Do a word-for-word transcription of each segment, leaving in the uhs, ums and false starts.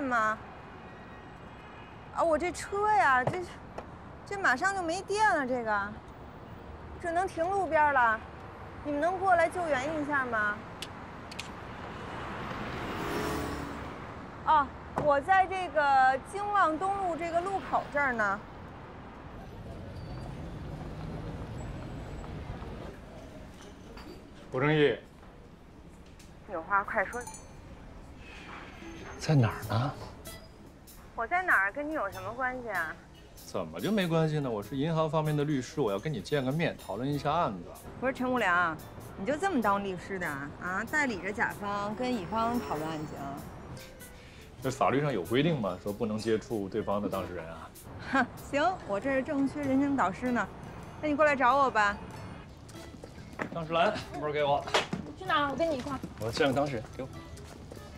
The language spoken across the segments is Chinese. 店吗？啊，我这车呀，这这马上就没电了，这个只能停路边了。你们能过来救援一下吗？哦，我在这个京望东路这个路口这儿呢。 胡正义，有话快说。在哪儿呢？我在哪儿跟你有什么关系啊？怎么就没关系呢？我是银行方面的律师，我要跟你见个面，讨论一下案子。不是陈无良，你就这么当律师的啊？代理着甲方跟乙方讨论案情？这法律上有规定嘛，说不能接触对方的当事人啊。哼，行，我这是正缺人生导师呢，那你过来找我吧。 张世兰，一会儿给我。去哪儿？我跟你一块儿。我见个当事人，给我。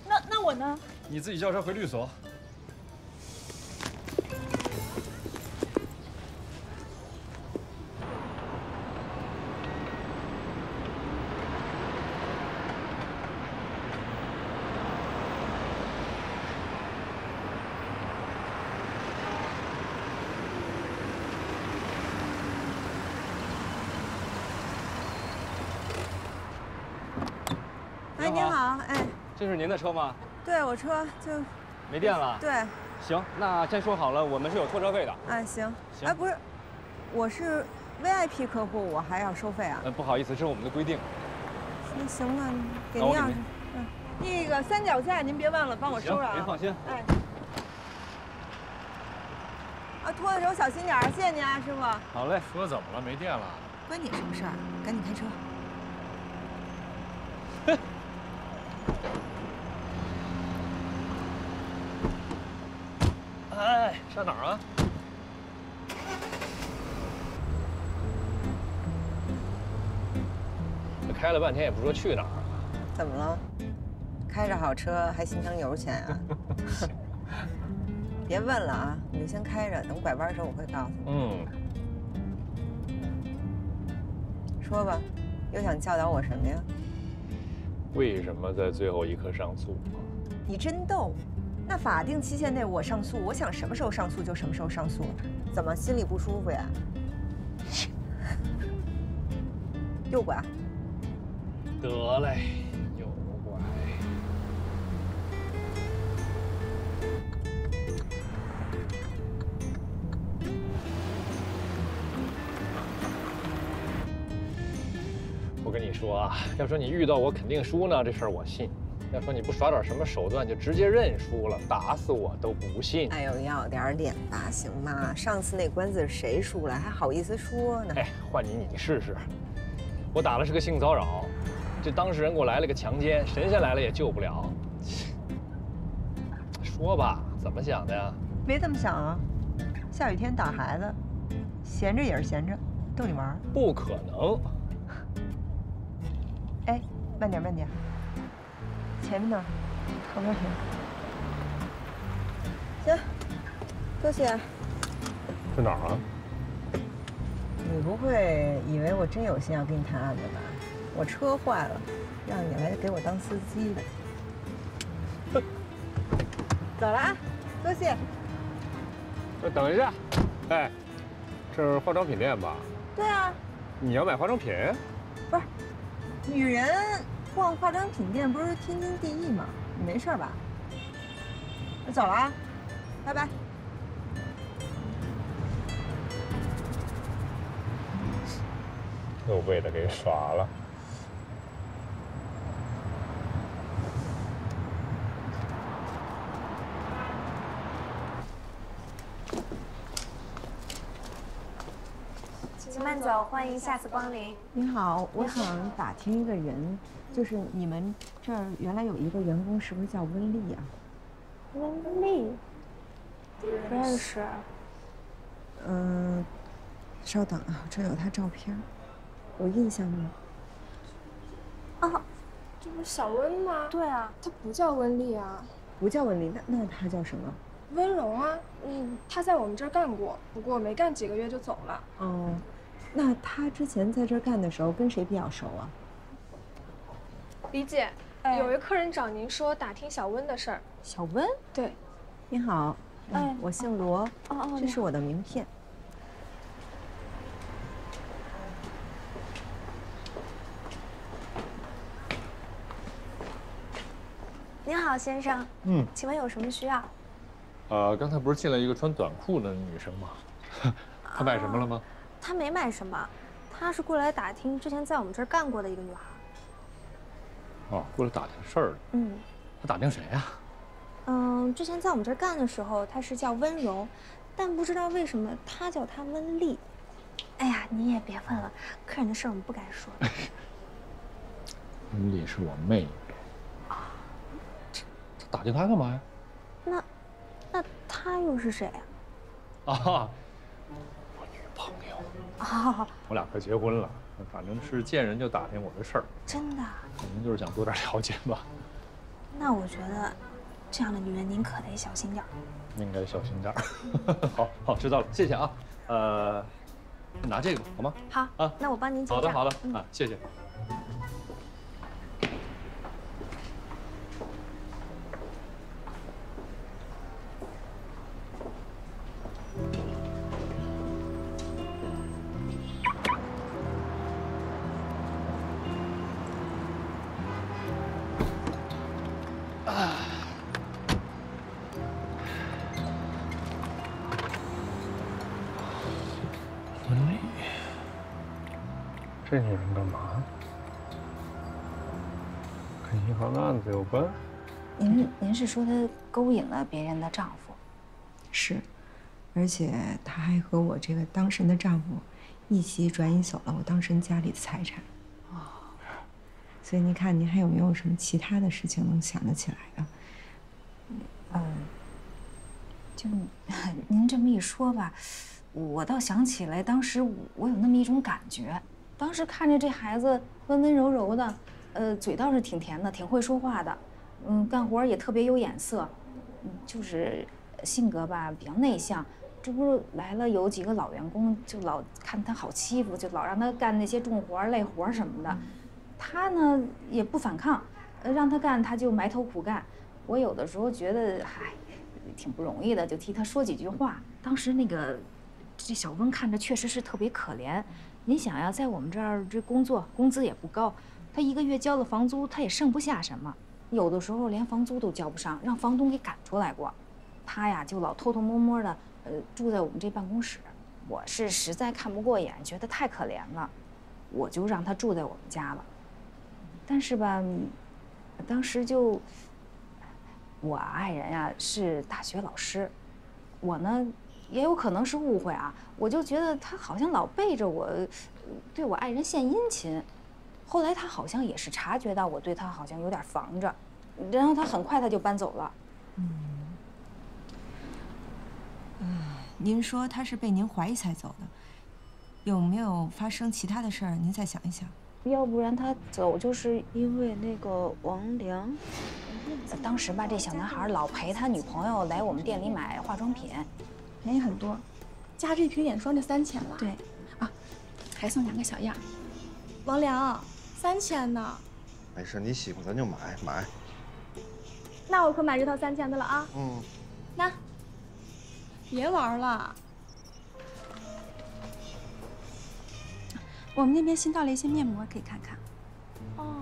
那那我呢？你自己叫车回律所。您好，哎，这是您的车吗？对，我车就没电了。对，行，那先说好了，我们是有拖车费的。哎，行，行，哎，不是，我是 V I P 客户，我还要收费啊？嗯，不好意思，这是我们的规定。那行吧，给您钥匙。嗯，那个三脚架您别忘了帮我收了啊。您放心。哎。啊，拖的时候小心点儿，谢谢您啊，师傅。好嘞。车怎么了？没电了？关你什么事儿？赶紧开车。 哎，上哪儿啊？这开了半天也不说去哪儿啊？怎么了？开着好车还心疼油钱啊？别问了啊，你就先开着，等拐弯的时候我会告诉你。嗯。说吧，又想教导我什么呀？为什么在最后一刻上诉？你真逗。 那法定期限内我上诉，我想什么时候上诉就什么时候上诉，怎么心里不舒服呀？右拐。得嘞，右拐。我跟你说啊，要说你遇到我肯定输呢，这事儿我信。 要说你不耍点什么手段，就直接认输了，打死我都不信。哎呦，要点脸吧，行吗？上次那官司谁输了，还好意思说呢？哎，换你，你试试。我打的是个性骚扰，这当事人给我来了个强奸，神仙来了也救不了。说吧，怎么想的呀？没怎么想啊，下雨天打孩子，闲着也是闲着，逗你玩。不可能。哎，慢点，慢点。 前面呢，旁边停。行，多谢。在哪儿啊？你不会以为我真有心要跟你谈案子吧？我车坏了，让你来给我当司机的。走了啊，多谢。等一下，哎，这是化妆品店吧？对啊。你要买化妆品？不是，女人。 逛化妆品店不是天经地义吗？你没事吧？我走了啊，拜拜。又被他给耍了。请慢走，欢迎下次光临。您好，我想打听一个人。 就是你们这儿原来有一个员工，是不是叫温丽啊？温丽，不认识。嗯，稍等啊，这有她照片，有印象吗？啊，这不是小温吗？对啊，她不叫温丽啊。不叫温丽，那那她叫什么？温荣啊，嗯，她在我们这儿干过，不过没干几个月就走了。哦，那她之前在这儿干的时候，跟谁比较熟啊？ 李姐，有位客人找您说打听小温的事儿。小温，对，你好，嗯，哎、我姓罗，哦哦，这是我的名片。您好，先生。嗯，请问有什么需要？呃，刚才不是进来一个穿短裤的女生吗？她买什么了吗？她没买什么，她是过来打听之前在我们这儿干过的一个女孩。哦，过来打听事儿的。嗯。她打听谁呀？ 嗯，之前在我们这儿干的时候，她是叫温柔，但不知道为什么她叫她温丽。哎呀，你也别问了，客人的事我们不敢说。温丽是我妹妹。啊，这这打听她干嘛呀？那，那她又是谁呀？啊，我女朋友。啊，我俩快结婚了，反正是见人就打听我的事儿。真的？可能就是想多点了解吧。那我觉得。 这样的女人，您可得小心点儿。应该小心点儿。好好，知道了，谢谢啊。呃，拿这个好吗？好啊，那我帮您结账。好的，好的啊，谢谢。啊。 这女人干嘛？跟银行的案子有关？您您是说她勾引了别人的丈夫？是，而且她还和我这个当事人的丈夫一起转移走了我当事人家里的财产。哦，所以您看，您还有没有什么其他的事情能想得起来的？嗯，就您这么一说吧，我倒想起来，当时我有那么一种感觉。 当时看着这孩子温温柔柔的，呃，嘴倒是挺甜的，挺会说话的，嗯，干活也特别有眼色，嗯，就是性格吧比较内向。这不是来了有几个老员工，就老看他好欺负，就老让他干那些重活累活什么的。他呢也不反抗，呃，让他干他就埋头苦干。我有的时候觉得，嗨，挺不容易的，就替他说几句话。当时那个这小温看着确实是特别可怜。 您想呀，在我们这儿这工作工资也不高，他一个月交了房租，他也剩不下什么，有的时候连房租都交不上，让房东给赶出来过。他呀就老偷偷摸摸的，呃，住在我们这办公室。我是实在看不过眼，觉得太可怜了，我就让他住在我们家了。但是吧，当时就我爱人呀是大学老师，我呢。 也有可能是误会啊，我就觉得他好像老背着我，对我爱人献殷勤。后来他好像也是察觉到我对他好像有点防着，然后他很快他就搬走了。嗯，嗯、呃，您说他是被您怀疑才走的，有没有发生其他的事儿？您再想一想。要不然他走就是因为那个王良。 当时吧，这小男孩老陪他女朋友来我们店里买化妆品。 便宜很多，加这瓶眼霜就三千了。对，啊，还送两个小样。王良，三千呢。没事，你喜欢咱就买买。那我可买这套三千的了啊。嗯。那，别玩了。我们那边新到了一些面膜，可以看看。哦，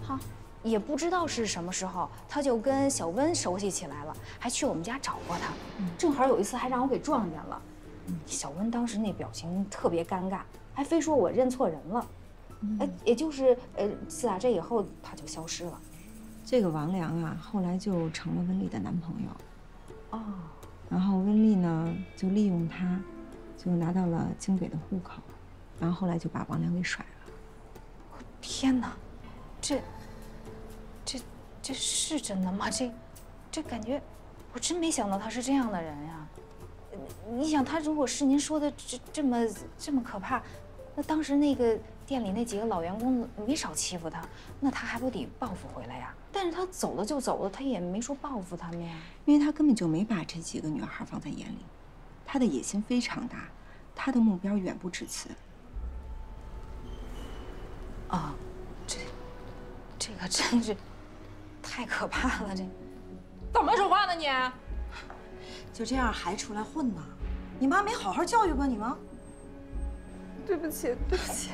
好。 也不知道是什么时候，他就跟小温熟悉起来了，还去我们家找过他。正好有一次还让我给撞见了。小温当时那表情特别尴尬，还非说我认错人了。哎，也就是呃，自打这以后他就消失了。这个王良啊，后来就成了温丽的男朋友。哦。然后温丽呢，就利用他，就拿到了京北的户口，然后后来就把王良给甩了。我天哪，这。 这是真的吗？这，这感觉，我真没想到他是这样的人呀。你想，他如果是您说的这这么这么可怕，那当时那个店里那几个老员工没少欺负他，那他还不得报复回来呀？但是他走了就走了，他也没说报复他们呀，因为他根本就没把这几个女孩放在眼里，他的野心非常大，他的目标远不止此。啊，这，这个真是。 太可怕了，这怎么说话呢你？就这样还出来混呢？你妈没好好教育过你吗？对不起，对不起。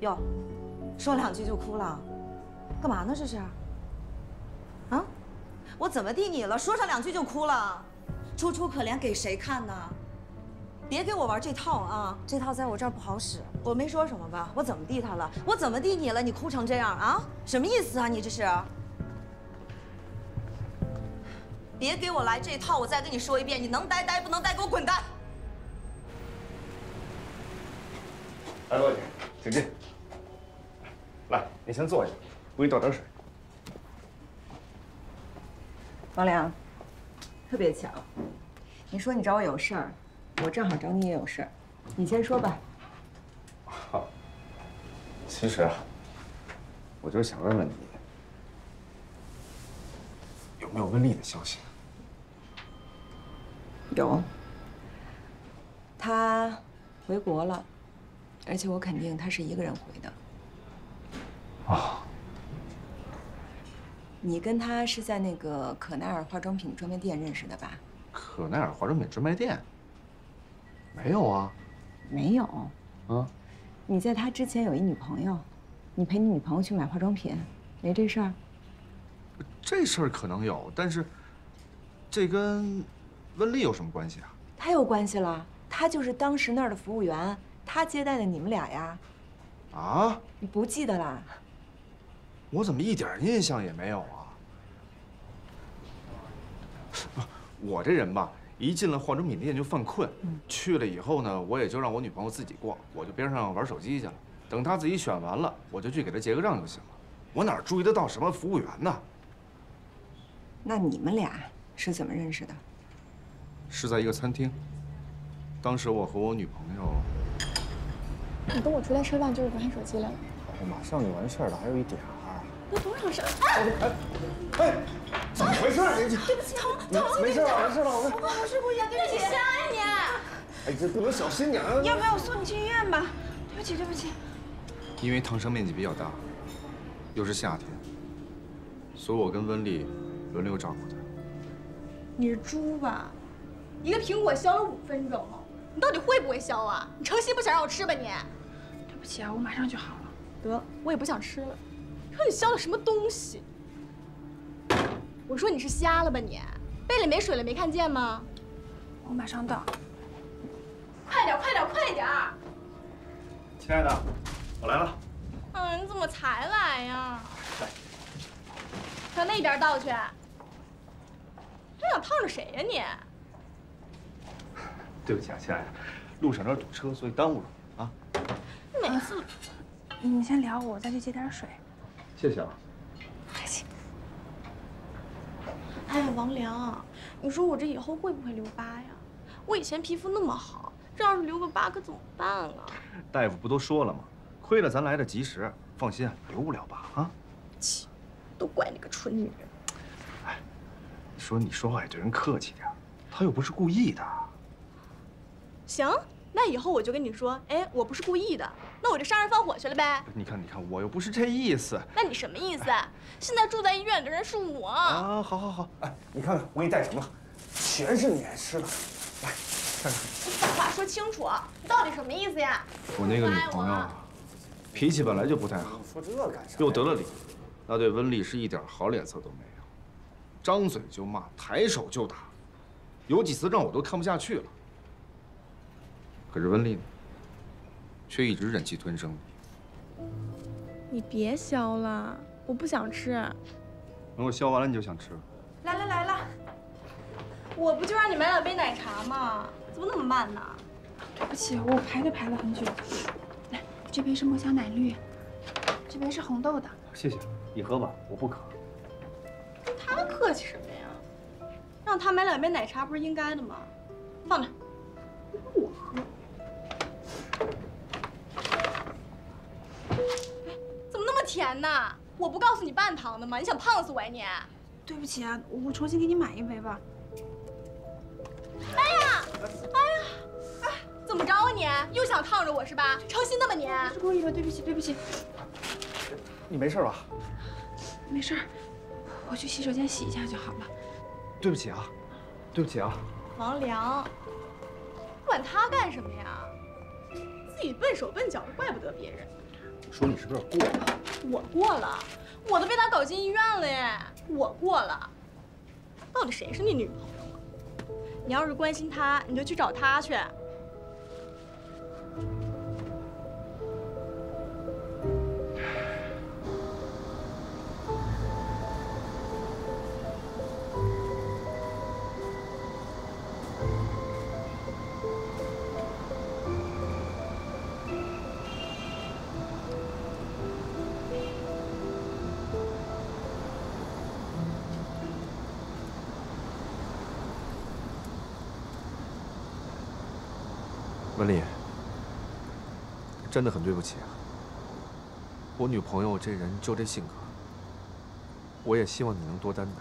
哟，说两句就哭了，干嘛呢这是？啊？我怎么地你了？说上两句就哭了，楚楚可怜给谁看呢？ 别给我玩这套啊！这套在我这儿不好使。我没说什么吧？我怎么地他了？我怎么地你了？你哭成这样啊？什么意思啊？你这是？别给我来这套！我再跟你说一遍，你能待待，不能待给我滚蛋！来，罗姐，请进。来，你先坐下，我给你倒点水。王良，特别巧，你说你找我有事儿。 我正好找你也有事儿，你先说吧。好，其实啊，我就是想问问你，有没有温丽的消息？有，她回国了，而且我肯定她是一个人回的。啊，你跟她是在那个可奈尔化妆品专卖店认识的吧？可奈尔化妆品专卖店。 没有啊，没有。啊，你在他之前有一女朋友，你陪你女朋友去买化妆品，没这事儿？这事儿可能有，但是这跟温丽有什么关系啊？太有关系了，他就是当时那儿的服务员，他接待的你们俩呀。啊？你不记得啦？我怎么一点印象也没有啊？我这人吧。 一进了化妆品店就犯困，去了以后呢，我也就让我女朋友自己逛，我就边上玩手机去了。等她自己选完了，我就去给她结个账就行了。我哪注意得到什么服务员呢？那你们俩是怎么认识的？是在一个餐厅，当时我和我女朋友……你跟我出来吃饭就是玩手机了？我马上就完事儿了，还有一点儿。有多少事儿？哎哎哎！ 怎么回事？对不起，疼疼！没事了，没事了，我我是故意的，对不起。谁啊你？哎，这不能小心点啊！要不然我送你去医院吧？对不起，对不起。因为烫伤面积比较大，又是夏天，所以我跟温丽轮流照顾她。你是猪吧？一个苹果削了五分钟，你到底会不会削啊？你诚心不想让我吃吧你？对不起啊，我马上就好了。得，我也不想吃了。说你削的什么东西？ 我说你是瞎了吧你？杯里没水了，没看见吗？我马上到。快点，快点，快点！亲爱的，我来了。嗯，你怎么才来呀？来，到那边倒去。这想烫着谁呀你？对不起啊，亲爱的，路上有点堵车，所以耽误了你啊。每次，你们先聊我，我再去接点水。谢谢啊。不客气。 哎，王良，你说我这以后会不会留疤呀？我以前皮肤那么好，这要是留个疤可怎么办啊？大夫不都说了吗？亏了咱来的及时，放心，留不了疤啊。切，都怪你个蠢女人。哎，你说你说话也对人客气点，他又不是故意的。行，那以后我就跟你说，哎，我不是故意的，那我就杀人放火去了呗。你看，你看，我又不是这意思。那你什么意思？哎 现在住在医院的人是我啊！好，好，好，哎，你看看我给你带什么，全是你爱吃的，来，看看。你把话说清楚，你到底什么意思呀？我那个女朋友脾气本来就不太好，说这干啥？又得了理，那对温丽是一点好脸色都没有，张嘴就骂，抬手就打，有几次让我都看不下去了。可是温丽呢，却一直忍气吞声。你别削了。 我不想吃，等我削完了你就想吃了。来了来了，我不就让你买两杯奶茶吗？怎么那么慢呢？对不起，我排队排了很久。来，这杯是墨香奶绿，这杯是红豆的。谢谢，你喝吧，我不渴。跟他客气什么呀？让他买两杯奶茶不是应该的吗？放那，我喝。怎么那么甜呢？ 我不告诉你半糖的吗？你想胖死我呀你！对不起啊，我重新给你买一杯吧。哎呀，哎呀，哎，怎么着啊你？又想烫着我是吧？诚心的吧你？是故意的，对不起，对不起。你没事吧？没事，我去洗手间洗一下就好了。对不起啊，对不起啊。王良，管他干什么呀？自己笨手笨脚的，怪不得别人。我说你是不是有点过了？我过了，我都被他搞进医院了耶！我过了，到底谁是你女朋友？你要是关心他，你就去找他去。 文丽，真的很对不起啊。我女朋友这人就这性格，我也希望你能多担待。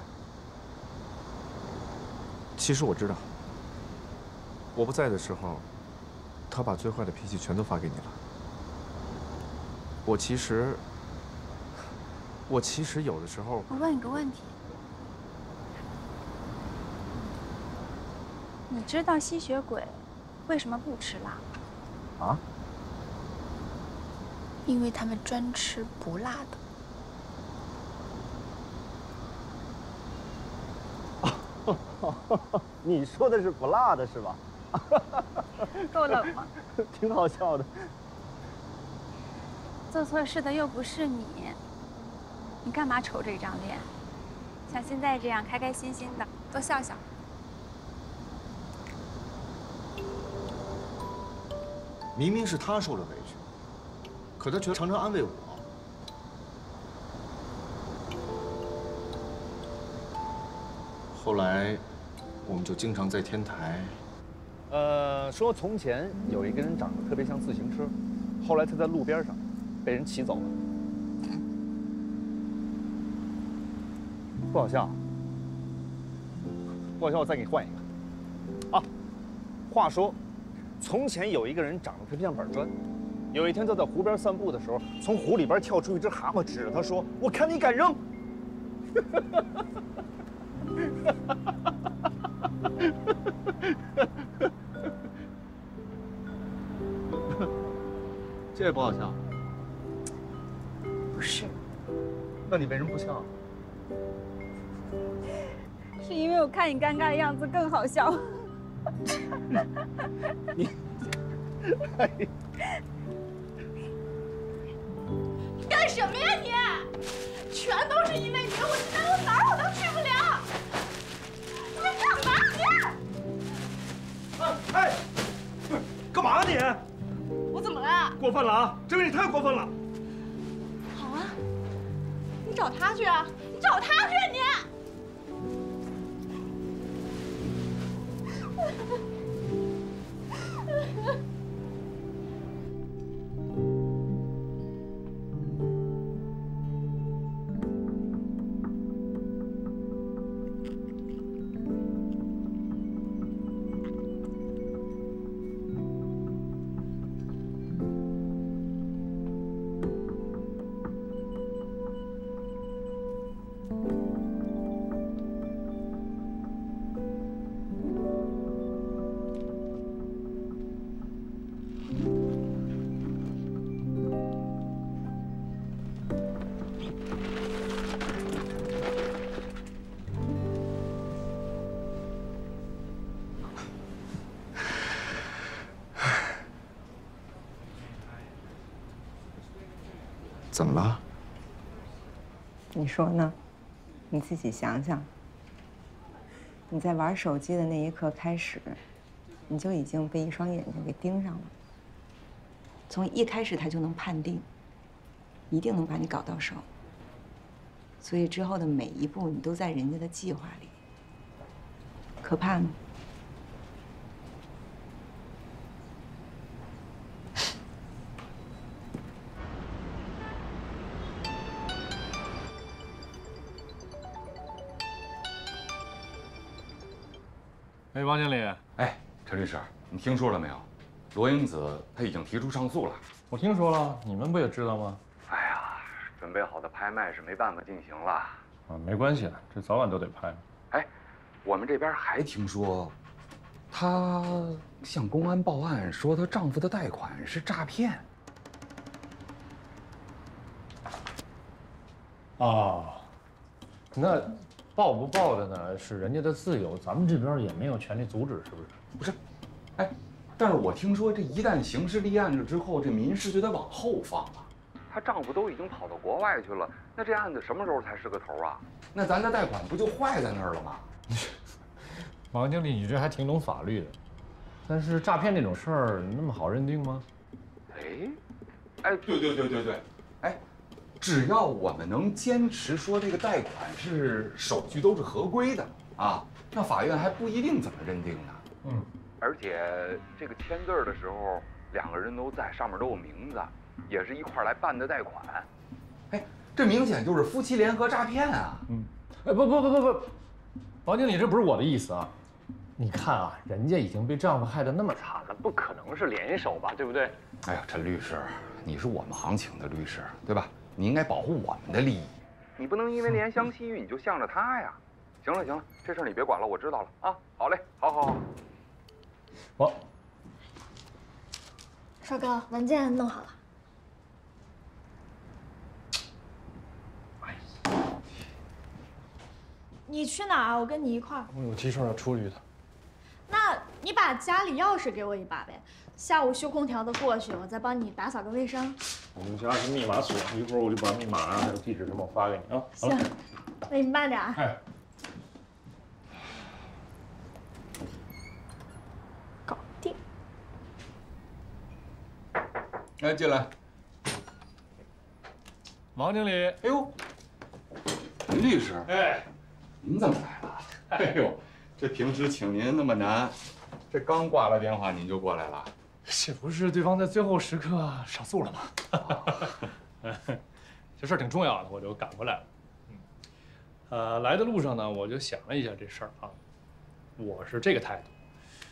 其实我知道，我不在的时候，她把最坏的脾气全都发给你了。我其实，我其实有的时候……我问你个问题，你知道吸血鬼？ 为什么不吃辣？啊？因为他们专吃不辣的。你说的是不辣的是吧？够冷吗？挺好笑的。做错事的又不是你，你干嘛愁这张脸？像现在这样开开心心的，多笑笑。 明明是他受了委屈，可他却常常安慰我。后来，我们就经常在天台。呃，说从前有一个人长得特别像自行车，后来他在路边上被人骑走了。不好笑，不好笑，我再给你换一个。啊，话说。 从前有一个人长得特别像板砖，有一天他在湖边散步的时候，从湖里边跳出一只蛤蟆，指着他说：“我看你敢扔！”这也不好笑。不是。那你为什么不笑？是因为我看你尴尬的样子更好笑。 你，你干什么呀你？全都是因为你，我今天我哪儿我都去不了。你们干嘛你？哎哎，不是干嘛你？我怎么了？过分了啊！这位你太过分了。好啊，你找他去啊！你找他去啊你。 怎么了？你说呢？你自己想想。你在玩手机的那一刻开始，你就已经被一双眼睛给盯上了。从一开始他就能判定，一定能把你搞到手。所以之后的每一步，你都在人家的计划里。可怕吗？ 哎，王经理，哎，陈律师，你听说了没有？罗英子她已经提出上诉了。我听说了，你们不也知道吗？哎呀，准备好的拍卖是没办法进行了。啊，没关系，这早晚都得拍。哎，我们这边还听说，她向公安报案说，她丈夫的贷款是诈骗。哦，那报不报的呢，是人家的自由，咱们这边也没有权利阻止，是不是？不是，哎，但是我听说这一旦刑事立案了之后，这民事就得往后放了。 她丈夫都已经跑到国外去了，那这案子什么时候才是个头啊？那咱的贷款不就坏在那儿了吗？王经理，你这还挺懂法律的，但是诈骗这种事儿那么好认定吗？哎，哎，对对对对对，哎，只要我们能坚持说这个贷款是手续都是合规的啊，那法院还不一定怎么认定呢。嗯，而且这个签字的时候，两个人都在，上面都有名字。 也是一块来办的贷款，哎，这明显就是夫妻联合诈骗啊！嗯，哎，不不不不不，王经理，这不是我的意思啊！你看啊，人家已经被丈夫害得那么惨了，不可能是联手吧，对不对？哎呀，陈律师，你是我们行情的律师，对吧？你应该保护我们的利益，你不能因为怜香惜玉你就向着他呀！行了行了，这事儿你别管了，我知道了啊！好嘞，好好好，我，帅哥，文件弄好了。 你去哪儿？我跟你一块儿。我有急事要处理的。那你把家里钥匙给我一把呗，下午修空调的过去，我再帮你打扫个卫生。我们家是密码锁，一会儿我就把密码还有地址什么发给你啊。行，那你慢点啊。哎。搞定。来，进来。王经理。哎呦，林律师。哎。 您怎么来了？哎呦，这平时请您那么难，这刚挂了电话您就过来了，这不是对方在最后时刻上诉了吗？这事儿挺重要的，我就赶过来了。嗯，呃，来的路上呢，我就想了一下这事儿啊，我是这个态度，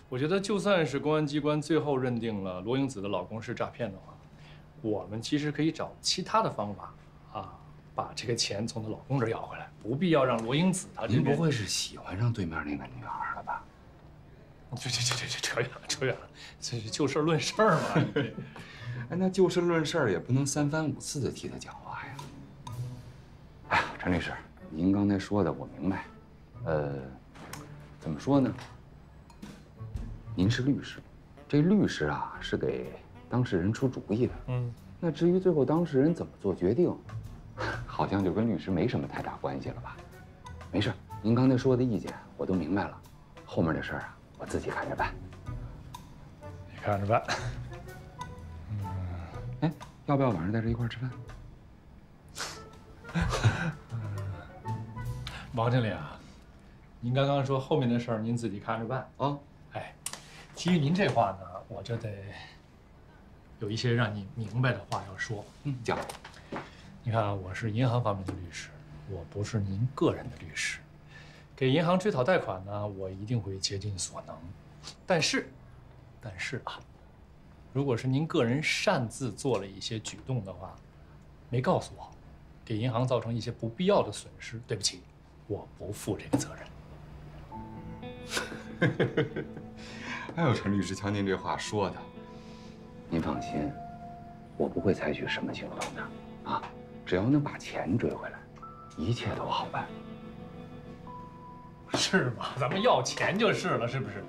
我觉得就算是公安机关最后认定了罗英子的老公是诈骗的话，我们其实可以找其他的方法啊。 把这个钱从她老公这儿要回来，不必要让罗英子她。您不会是喜欢上对面那个女孩了吧？这这这这这扯远了，扯远了，这是就事论事儿嘛。哎，那就事论事儿也不能三番五次的替她讲话呀。哎，陈律师，您刚才说的我明白。呃，怎么说呢？您是律师，这律师啊是给当事人出主意的。嗯。那至于最后当事人怎么做决定？ 好像就跟律师没什么太大关系了吧？没事，您刚才说的意见我都明白了，后面的事儿啊，我自己看着办。你看着办。嗯，哎，要不要晚上在这一块儿吃饭？王经理啊，您刚刚说后面的事儿您自己看着办啊。哎，基于您这话呢，我就得有一些让你明白的话要说。嗯，讲。 你看啊，我是银行方面的律师，我不是您个人的律师。给银行追讨贷款呢，我一定会竭尽所能。但是，但是啊，如果是您个人擅自做了一些举动的话，没告诉我，给银行造成一些不必要的损失，对不起，我不负这个责任。哎呦，陈律师，瞧您这话说的，您放心，我不会采取什么行动的啊。 只要能把钱追回来，一切都好办，是吗？咱们要钱就是了，是不是？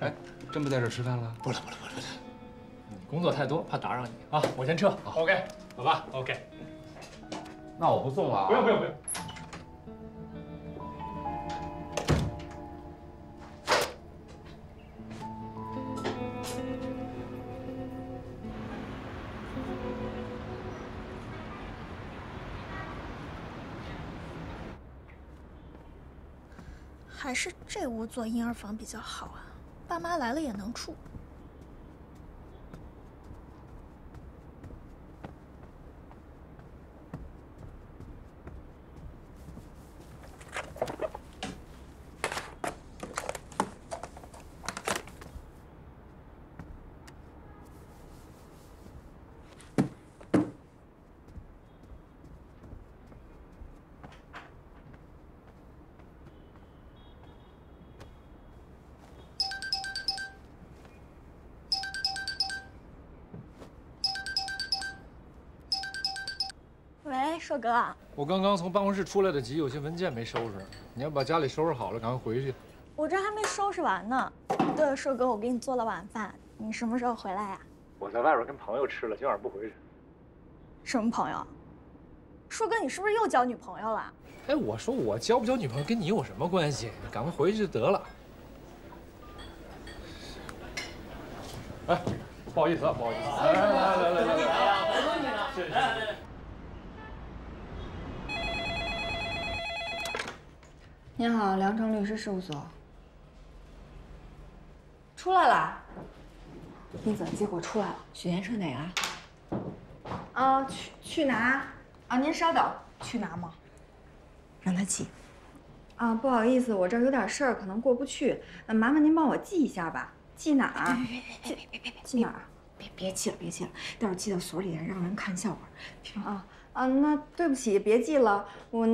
哎，真不在这吃饭了？不了不了不了不了，你工作太多，怕打扰你啊！我先撤。OK， 好吧 ，OK。那我不送了啊！不用不用不用。还是这屋做婴儿房比较好啊，爸妈来了也能住。硕哥，我刚刚从办公室出来的急，有些文件没收拾，你要把家里收拾好了，赶快回去。我这还没收拾完呢。对了，硕哥，我给你做了晚饭，你什么时候回来呀？我在外边跟朋友吃了，今晚不回去。什么朋友？硕哥，你是不是又交女朋友了？哎，我说我交不交女朋友跟你有什么关系？你赶快回去就得了。哎，不好意思啊，不好意思。来来来来来来，我帮你了，谢谢。 您好，梁诚律师事务所。出来了。那个结果出来了。许岩车哪个？啊，去去拿。啊，您稍等，去拿吗？让他记。啊，不好意思，我这儿有点事儿，可能过不去。麻烦您帮我记一下吧。记哪儿？别别别别别别！记哪儿？别别记了，别记了，待会儿记到所里来让人看笑话。啊啊，那对不起，别记了，我。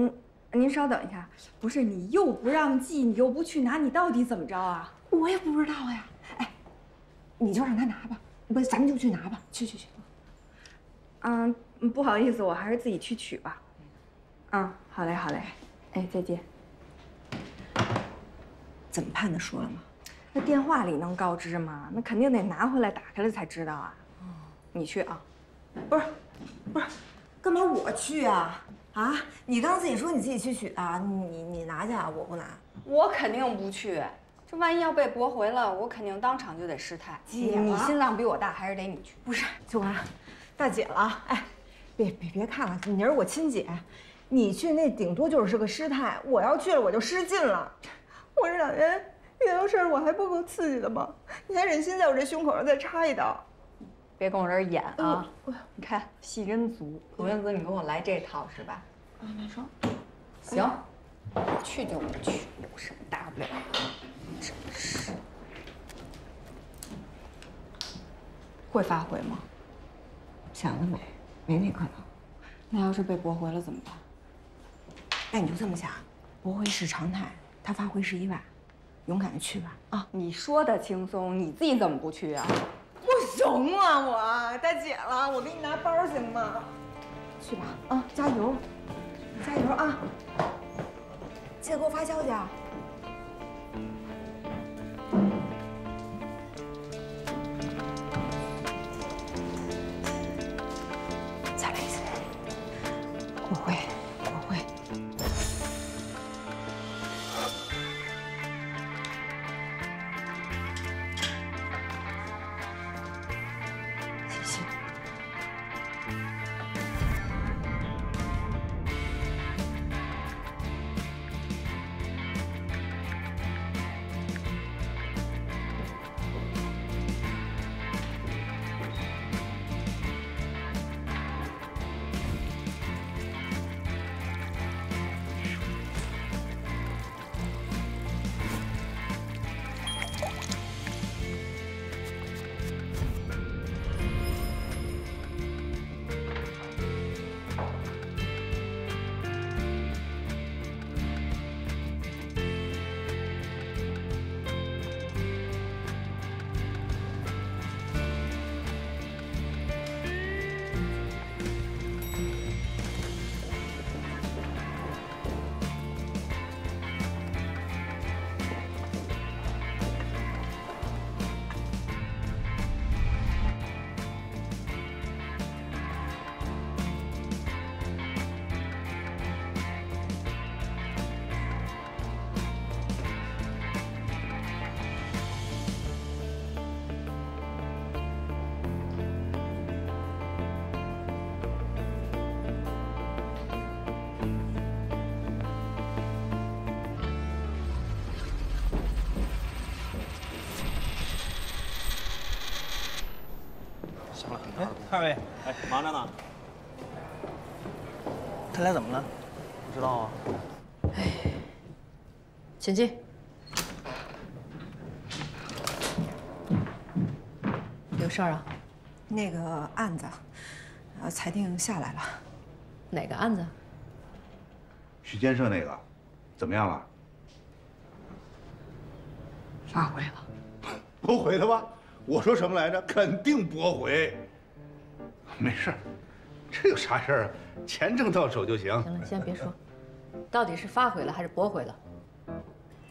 您稍等一下，不是你又不让记，你又不去拿，你到底怎么着啊？我也不知道呀。哎，你就让他拿吧，不，咱们就去拿吧，去去去。嗯，不好意思，我还是自己去取吧。嗯，好嘞，好嘞。哎，再见。怎么判的说了吗？那电话里能告知吗？那肯定得拿回来，打开了才知道啊。你去啊？不是，不是，干嘛我去啊？ 啊！你刚刚自己说你自己去取啊，你你拿去啊，我不拿，我肯定不去。这万一要被驳回了，我肯定当场就得失态。姐，你心量比我大，还是得你去。不是，秋华，大姐了，哎，别别别看了，你是我亲姐，你去那顶多就是个失态，我要去了我就失禁了。我这两人遇到事儿我还不够刺激的吗？你还忍心在我这胸口上再插一刀？ 别跟我这儿演啊！你看戏真足，童元子，你跟我来这套是吧？啊，你说，行，去就不去，有什么大不了？真是会发挥吗？想得美，没那可能。那要是被驳回了怎么办？那你就这么想，驳回是常态，他发挥是意外，勇敢的去吧！啊，你说的轻松，你自己怎么不去啊？ 行啊，我大姐了，我给你拿包行吗？去吧，啊，加油，加油啊！记得给我发消息啊。再来一次，我会，我会。二位，哎，忙着呢。他俩怎么了？不知道啊。哎，请进。有事儿啊？那个案子，呃，裁定下来了。哪个案子？许建设那个，怎么样了？发回了。驳回了吧？我说什么来着？肯定驳回。 没事，这有啥事儿啊？钱挣到手就行。行了，先别说，到底是发回了还是驳回了？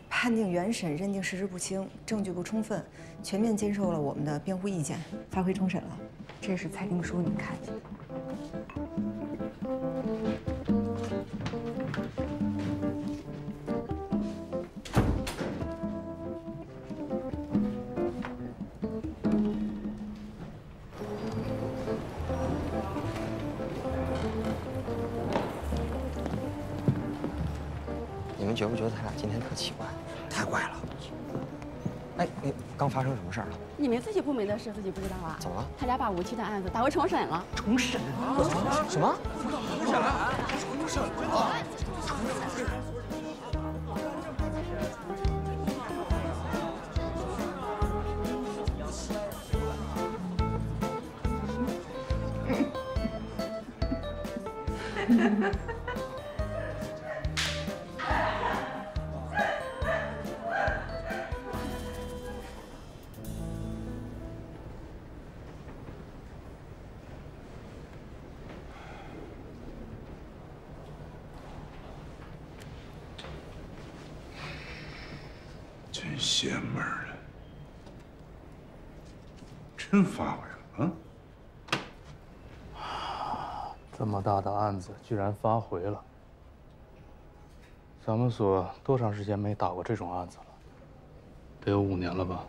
判定原审认定事实不清，证据不充分，全面接受了我们的辩护意见，发回重审了。这是裁定书，你们看一下。 觉不觉得他俩今天特奇怪？太怪了！哎，你刚发生什么事儿了？你们自己不明的事自己不知道啊？怎么了？他俩把无期的案子打回重审了。重审？什么？重审？重审？重审？ 邪门儿了，真发回了啊！这么大的案子居然发回了，咱们所多长时间没打过这种案子了？得有五年了吧？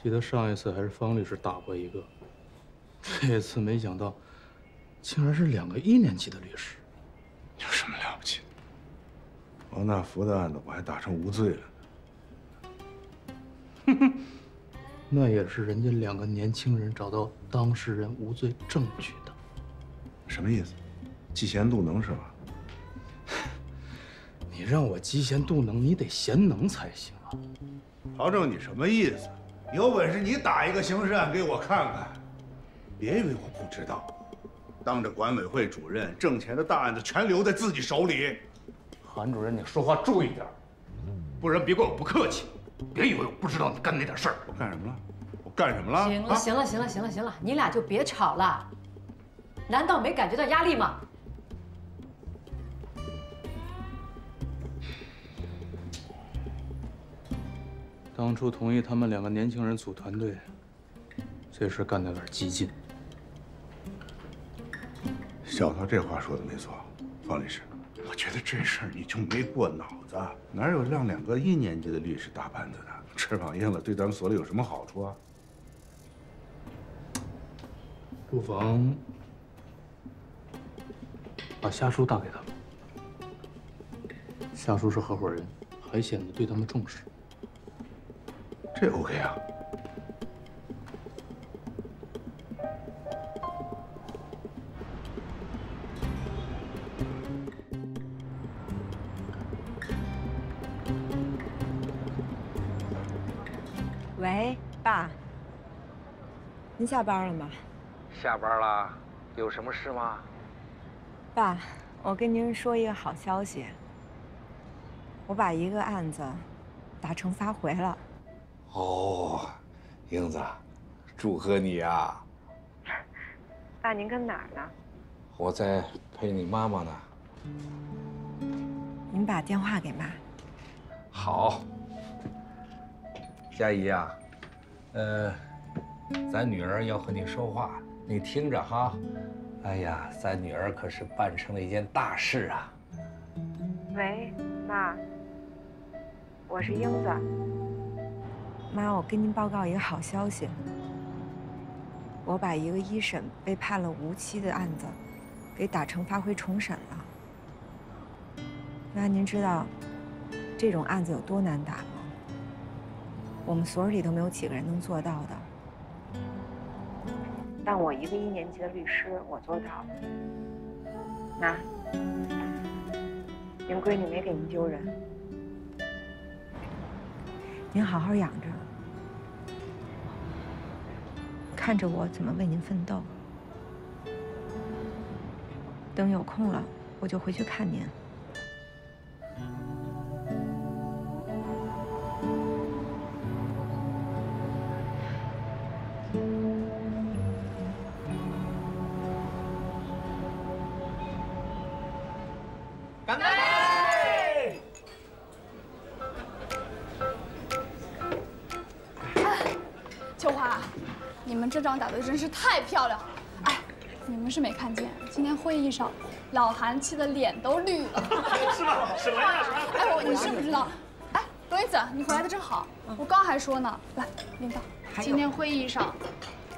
记得上一次还是方律师打过一个，这次没想到，竟然是两个一年级的律师。有什么了不起的？王大福的案子我还打成无罪了。 哼哼，那也是人家两个年轻人找到当事人无罪证据的，什么意思？嫉贤妒能是吧？你让我嫉贤妒能，你得贤能才行啊！曹正，你什么意思？有本事你打一个刑事案给我看看，别以为我不知道，当着管委会主任，挣钱的大案子全留在自己手里。韩主任，你说话注意点，不然别怪我不客气。 别以为我不知道你干那点事儿！我干什么了？我干什么了？行了，行了，行了，行了，行了，你俩就别吵了。难道没感觉到压力吗？当初同意他们两个年轻人组团队，这事干得有点激进。小涛这话说的没错，方律师。 我觉得这事儿你就没过脑子，哪有让两个一年级的律师打班子的？翅膀硬了对咱们所里有什么好处啊？不妨把夏叔打给他们。夏叔是合伙人，还显得对他们重视。这 OK 啊。 喂，爸，您下班了吗？下班了，有什么事吗？爸，我跟您说一个好消息，我把一个案子打成发回了。哦，英子，祝贺你啊！爸，您跟哪儿呢？我在陪你妈妈呢。您把电话给妈。好。 佳怡啊，呃，咱女儿要和你说话，你听着哈。哎呀，咱女儿可是办成了一件大事啊！喂，妈，我是英子。妈，我跟您报告一个好消息，我把一个一审被判了无期的案子，给打成发回重审了。妈，您知道这种案子有多难打吗？ 我们所里都没有几个人能做到的，但我一个一年级的律师，我做到了。妈，您闺女没给您丢人，您好好养着，看着我怎么为您奋斗。等有空了，我就回去看您。干杯！哎，秋华，你们这仗打得真是太漂亮了！哎，你们是没看见，今天会议上，老韩气得脸都绿了。是吧？什么呀？什么？哎，我你知不知道？哎，罗英子，你回来的正好，我刚还说呢。来，领导，今天会议上。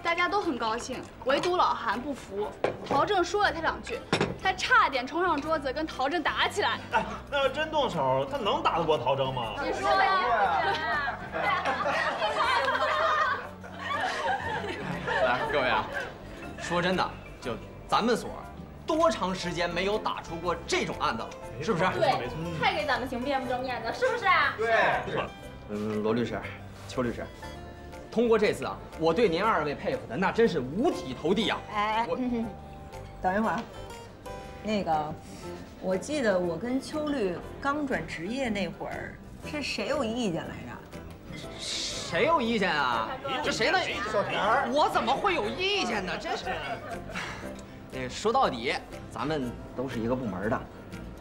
大家都很高兴，唯独老韩不服。陶正说了他两句，他差点冲上桌子跟陶正打起来。哎，那要真动手，他能打得过陶正吗？你说呀、啊？来，各位啊，说真的，就咱们所多长时间没有打出过这种案子了？是不是？对，太给咱们行面不正面的，是不是、啊？对。嗯，罗律师，邱律师。 通过这次啊，我对您二位佩服的那真是五体投地啊！哎，我、嗯、等一会儿，那个，我记得我跟秋律刚转职业那会儿，是谁有意见来着？谁有意见啊？这谁呢？小田，我怎么会有意见呢？真是。那说到底，咱们都是一个部门的。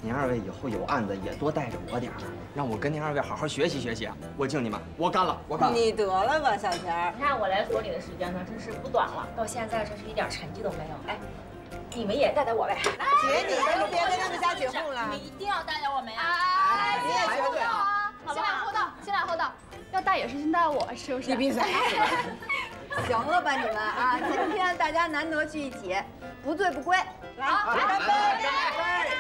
您二位以后有案子也多带着我点儿，让我跟您二位好好学习学习啊！我敬你们，我干了，我干了！你得了吧，小田儿！你看我来所里的时间呢，真是不短了，到现在真是一点成绩都没有。哎，你们也带带我呗！姐，你们就别跟他们瞎起哄了，你们一定要带带我们呀！哎，你也学对啊！先来后到，先来后到，要带也是先带我，是不是？你闭嘴！行了吧你们啊！今天大家难得聚一起，不醉不归。来，干杯！干杯！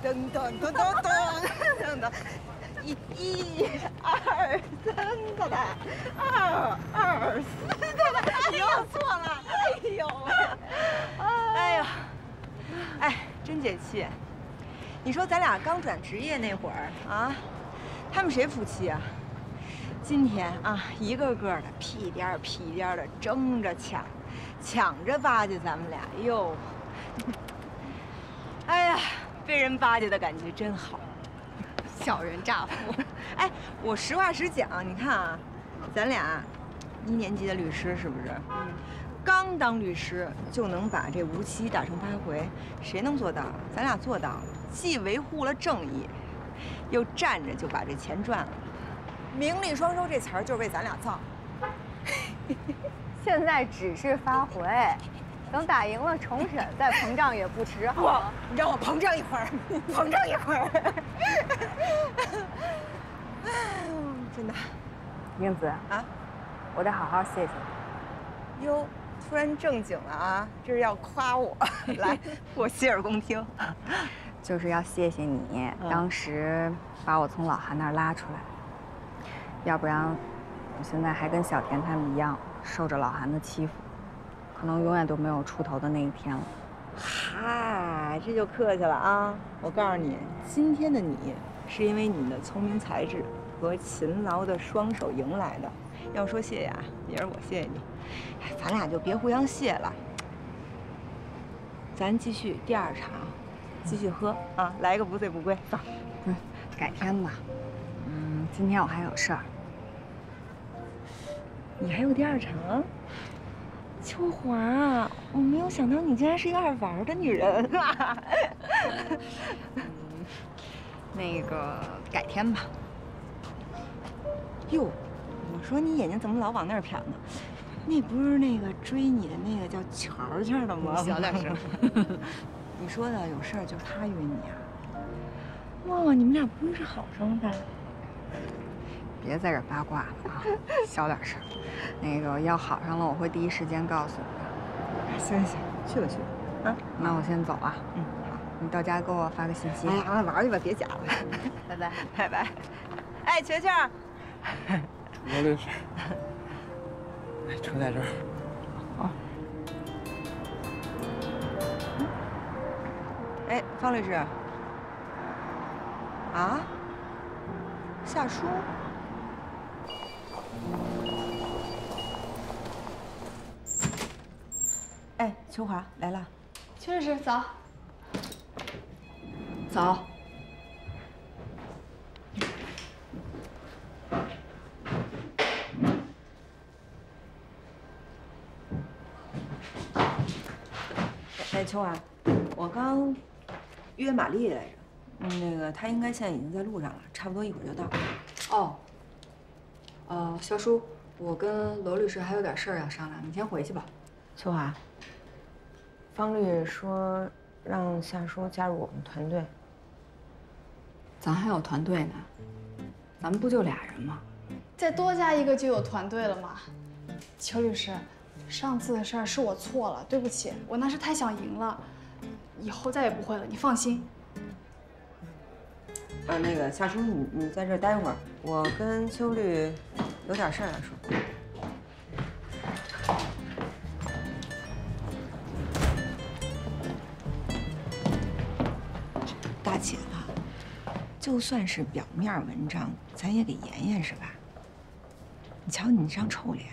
噔噔噔噔噔噔，一、一、二、三的来，二、二、四的来，你又错了，哎呦，哎呦，哎，真解气。你说咱俩刚转职业那会儿啊，他们谁服气啊？今天啊，一个个的屁颠儿屁颠儿的争着抢，抢着巴结咱们俩，哟，哎呀。 被人巴结的感觉真好，小人乍富。哎，我实话实讲，你看啊，咱俩一年级的律师是不是？刚当律师就能把这无期打成拍回，谁能做到？咱俩做到了，既维护了正义，又站着就把这钱赚了。名利双收这词儿就是为咱俩造。现在只是发回。 等打赢了重审，再膨胀也不迟，好吗？你让我膨胀一会儿，膨胀一会儿。真的，英子啊，我得好好谢谢你。哟，突然正经了啊，这是要夸我？来，我洗耳恭听。就是要谢谢你，当时把我从老韩那儿拉出来，要不然我现在还跟小田他们一样，受着老韩的欺负。 可能永远都没有出头的那一天了。嗨，这就客气了啊！我告诉你，今天的你是因为你的聪明才智和勤劳的双手迎来的。要说谢呀，也是我谢谢你。哎，咱俩就别互相谢了，咱继续第二场，继续喝啊！来个不醉不归。走，嗯，改天吧。嗯，今天我还有事儿。你还有第二场？ 秋华，我没有想到你竟然是一个爱玩的女人啊！那个改天吧。哟，我说你眼睛怎么老往那儿瞟呢？那不是那个追你的那个叫乔乔的吗？小点声。你说的有事儿就是他约你啊？哇，你们俩不会是好上吧？ 别在这八卦了啊，小点声。那个要好上了，我会第一时间告诉你的。行行行，去吧去吧。啊，那我先走啊。嗯，好，你到家给我发个信息。哎呀，玩去吧，别假了。拜拜拜拜。哎，球球。罗律师。哎，车在这儿。哦。哎，方律师。啊？夏叔。 哎，秋华来了，邱律师早。早。哎，秋华，我刚约玛丽来着，那个她应该现在已经在路上了，差不多一会儿就到。哦，呃，肖叔，我跟罗律师还有点事儿要商量，你先回去吧。秋华，方律说让夏叔加入我们团队，咱还有团队呢，咱们不就俩人吗？再多加一个就有团队了嘛。邱律师。 上次的事儿是我错了，对不起，我那是太想赢了，以后再也不会了，你放心。啊，那个夏叔，你你在这儿待会儿，我跟邱律有点事儿要说。 大姐啊，就算是表面文章，咱也得妍妍是吧？你瞧你那张臭脸。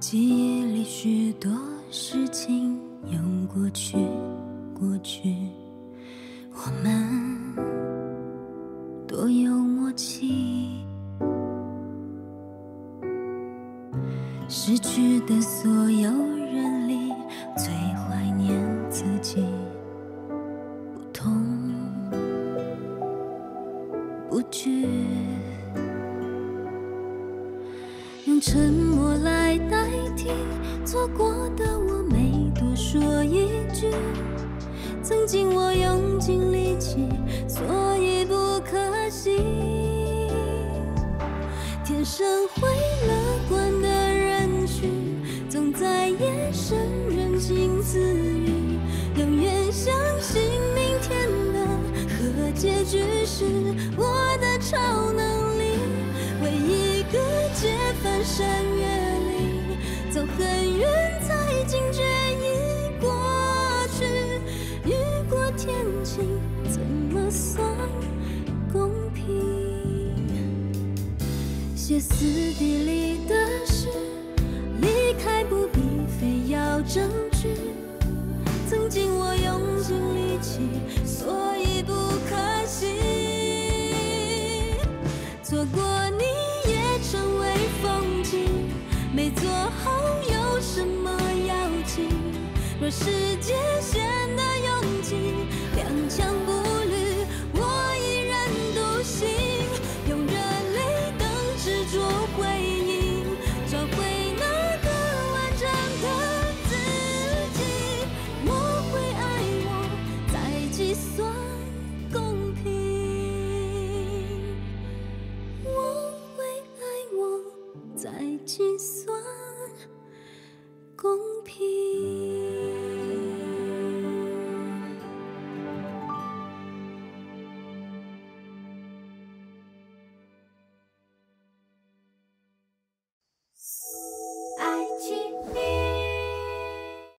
记忆里许多事情又过去，过去，我们多有默契。失去的所有人里，最怀念自己，不痛不惧，用沉默来代替。 错过的我没多说一句，曾经我用尽力气，所以不可惜。天生会乐观的人群，总在夜深人静自语，永远相信明天的和结局是我的超能力，为一个解翻山越。 走很远才惊觉已过去，雨过天晴怎么算公平？歇斯底里的事，离开不必非要争取。曾经我用尽力气，所以不可惜。错过你也成为风景，没做好。 什么要紧？若世界显得拥挤，踉跄步履，我依然独行。用热泪等执着回应，找回那个完整的自己。我会爱我，才计算公平。我会爱我，才计算。